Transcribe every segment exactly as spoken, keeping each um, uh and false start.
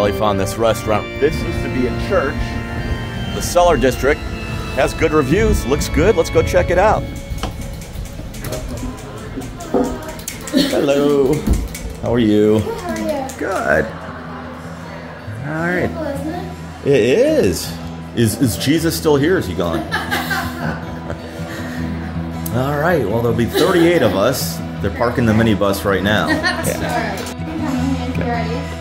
Ellie found this restaurant. This used to be a church. The Cellar District has good reviews, looks good. Let's go check it out. Hello. How are you? Good, how are you? Good. All right. Beautiful, isn't it? It is. Is is Jesus still here? Is he gone? All right. Well, there'll be thirty-eight of us. They're parking the minibus right now. That's all right. Okay.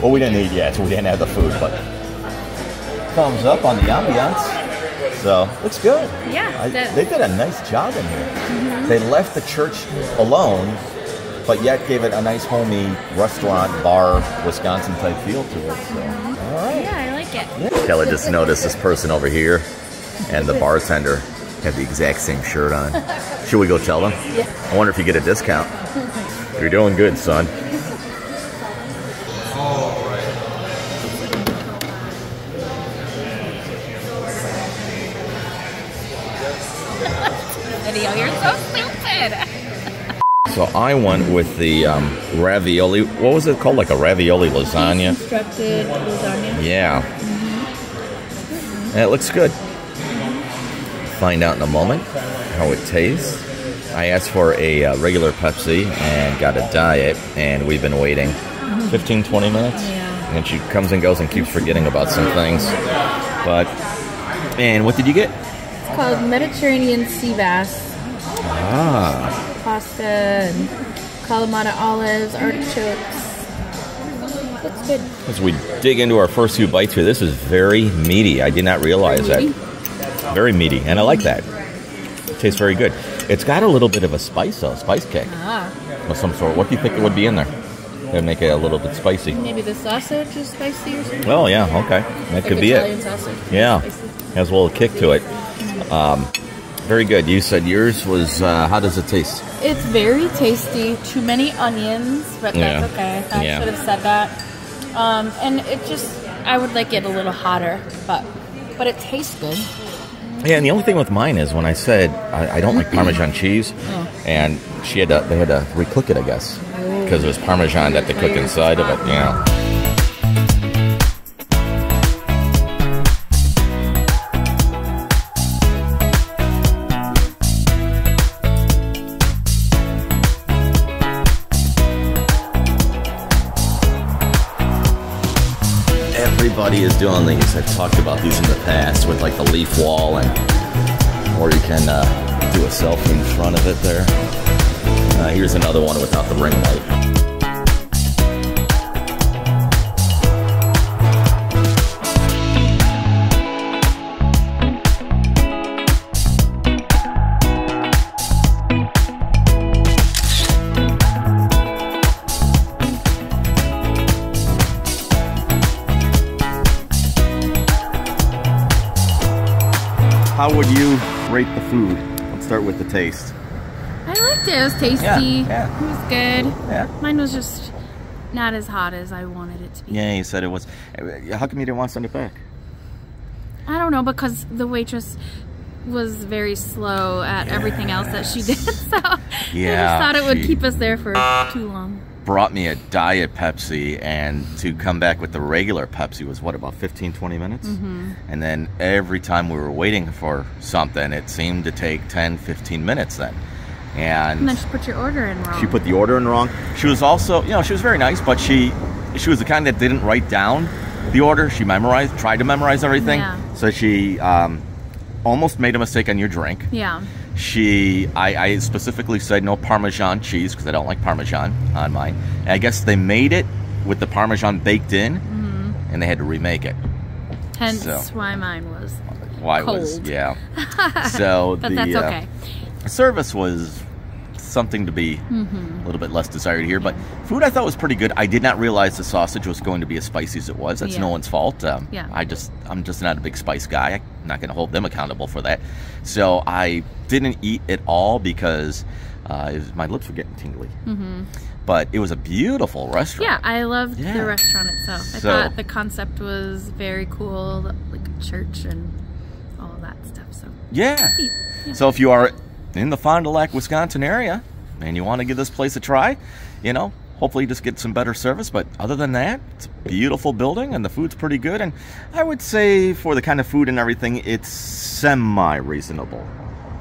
Well, we didn't eat yet, so we didn't have the food, but thumbs up on the ambiance. So, looks good. Yeah. I, they did a nice job in here. Mm-hmm. They left the church alone, but yet gave it a nice homey restaurant, bar, Wisconsin type feel to it. So. All right. Yeah, I like it. Yeah. Kelly just noticed this person over here and the bartender have the exact same shirt on. Should we go tell them? Yeah. I wonder if you get a discount. You're doing good, son. Video, you're so stupid. So I went with the um, ravioli. What was it called? Like a ravioli lasagna. Constructed lasagna. Yeah. Mm-hmm. And it looks good. Find out in a moment how it tastes. I asked for a uh, regular Pepsi and got a diet, and we've been waiting fifteen, twenty minutes. Yeah. And she comes and goes and keeps forgetting about some things. But and what did you get? It's called Mediterranean Sea Bass. Ah. Pasta and Kalamata olives, artichokes. Looks good. As we dig into our first few bites here, this is very meaty. I did not realize that. Very meaty, and I like that. It tastes very good. It's got a little bit of a spice, though, spice kick ah. of some sort. What do you think it would be in there? It would make it a little bit spicy. Maybe the sausage is spicy or something? Well, yeah, okay. That like could be Italian it. Sausage. Yeah, has a little kick to it. Um, very good. You said yours was, uh, how does it taste? It's very tasty. Too many onions, but yeah. That's okay. I yeah. should have said that. Um, and it just, I would like it a little hotter, but but it tastes good. Yeah, and the only thing with mine is when I said, I, I don't like Parmesan cheese, oh. and she had to, they had to re-cook it, I guess, because it was Parmesan that they cooked inside of it, you know. Everybody is doing these. I've talked about these in the past with like the leaf wall, and or you can uh, do a selfie in front of it there. Uh, here's another one without the ring light. How would you rate the food? Let's start with the taste. It was tasty. Yeah, yeah. It was good. Yeah. Mine was just not as hot as I wanted it to be. Yeah, you said it was. How come you didn't want to send it back? I don't know, because the waitress was very slow at yes. everything else that she did, so yeah, I just thought it would keep us there for too long. Brought me a Diet Pepsi, and to come back with the regular Pepsi was, what, about fifteen, twenty minutes? Mm-hmm. And then every time we were waiting for something, it seemed to take ten, fifteen minutes then. And, and then she put your order in wrong. She put the order in wrong. She was also, you know, she was very nice, but she she was the kind that didn't write down the order. She memorized, tried to memorize everything. Yeah. So she um, almost made a mistake on your drink. Yeah. She, I, I specifically said no Parmesan cheese because I don't like Parmesan on mine. And I guess they made it with the Parmesan baked in, mm-hmm. and they had to remake it. Hence so, why mine was Why cold. was, yeah. So But the, that's okay. Uh, service was something to be mm-hmm. a little bit less desired here. But food I thought was pretty good. I did not realize the sausage was going to be as spicy as it was. That's yeah. no one's fault. Um, yeah. I just, I'm just not a big spice guy. I'm not going to hold them accountable for that. So I didn't eat at all because uh, it was, my lips were getting tingly. Mm-hmm. But it was a beautiful restaurant. Yeah, I loved yeah. the restaurant itself. I so, thought the concept was very cool, like a church and all of that stuff. So yeah. yeah. So if you are in the Fond du Lac, Wisconsin area, and you want to give this place a try, you know, hopefully just get some better service. But other than that, it's a beautiful building, and the food's pretty good. And I would say for the kind of food and everything, it's semi-reasonable.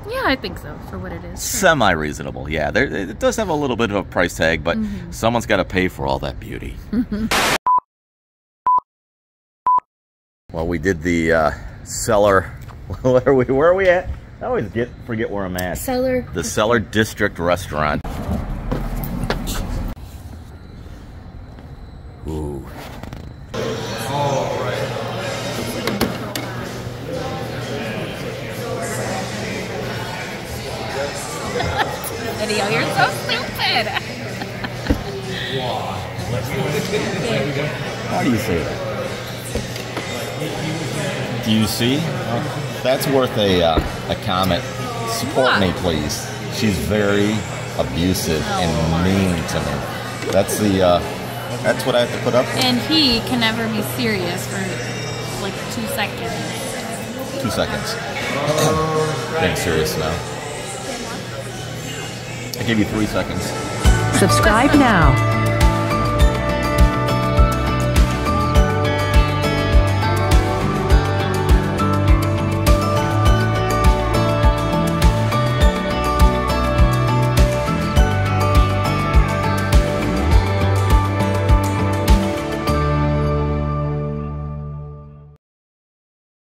Yeah, I think so, for what it is. Semi-reasonable, yeah. There, it does have a little bit of a price tag, but mm-hmm. someone's got to pay for all that beauty. Mm-hmm. Well, we did the uh, cellar. Where are we, where are we at? I always get forget where I'm at. Cellar. The Cellar District Restaurant. Ooh. Video, you're so stupid. How do you say that? Do you see? Uh, that's worth a uh, a comment. Support me, please. She's very abusive and mean to me. That's the uh, that's what I have to put up with. And he can never be serious for like two seconds. Two seconds. Being serious now. I give you three seconds. Subscribe now.